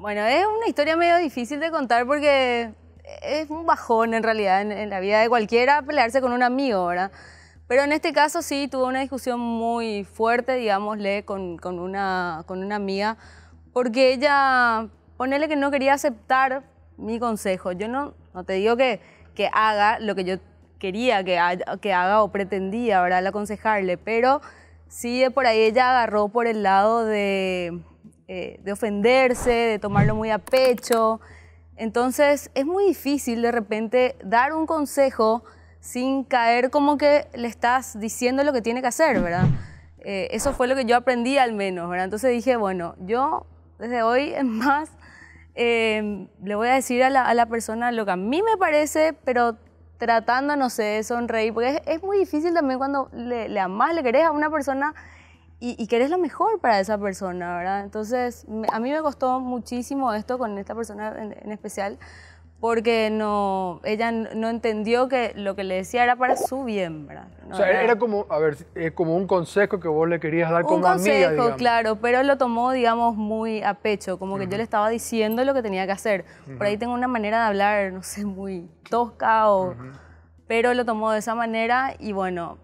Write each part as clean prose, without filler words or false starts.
Bueno, es una historia medio difícil de contar porque es un bajón en realidad en la vida de cualquiera pelearse con un amigo, ¿verdad? Pero en este caso sí tuve una discusión muy fuerte, digámosle, con una amiga, porque ella, ponele que no quería aceptar mi consejo. Yo no te digo que haga lo que yo quería que haga o pretendía, ¿verdad?, al aconsejarle, pero sí por ahí ella agarró por el lado de ofenderse, de tomarlo muy a pecho. Entonces es muy difícil de repente dar un consejo sin caer como que le estás diciendo lo que tiene que hacer, ¿verdad? Eso fue lo que yo aprendí al menos, ¿verdad? Entonces dije, bueno, yo desde hoy en más le voy a decir a la persona lo que a mí me parece, pero tratando, no sé, de sonreír, porque es muy difícil también cuando le amás, le querés a una persona y querés lo mejor para esa persona, ¿verdad? Entonces a mí me costó muchísimo esto con esta persona en especial, porque ella no entendió que lo que le decía era para su bien, ¿verdad? No, o sea, era como, a ver, como un consejo que vos le querías dar como amiga, digamos. Un consejo, claro, pero lo tomó, digamos, muy a pecho, como que yo le estaba diciendo lo que tenía que hacer. Por ahí tengo una manera de hablar, no sé, muy tosca, pero lo tomó de esa manera y bueno,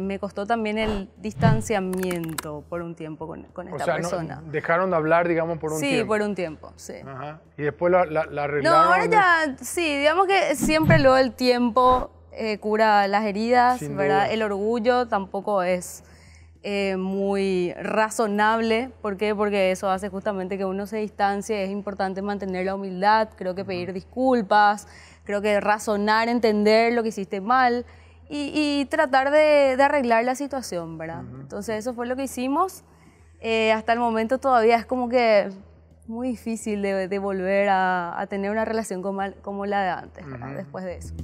me costó también el distanciamiento por un tiempo con esta persona. O sea, dejaron de hablar, digamos, por un tiempo. Sí, por un tiempo, sí. Ajá. Y después la arreglaron. No, ahora ya, sí, digamos que siempre luego el tiempo cura las heridas, sin ¿verdad? Duda. El orgullo tampoco es muy razonable. ¿Por qué? Porque eso hace justamente que uno se distancie. Es importante mantener la humildad, creo que pedir disculpas, creo que razonar, entender lo que hiciste mal. Y tratar de arreglar la situación, ¿verdad? Entonces eso fue lo que hicimos. Hasta el momento todavía es como que muy difícil de volver a tener una relación como la de antes, ¿verdad? Después de eso.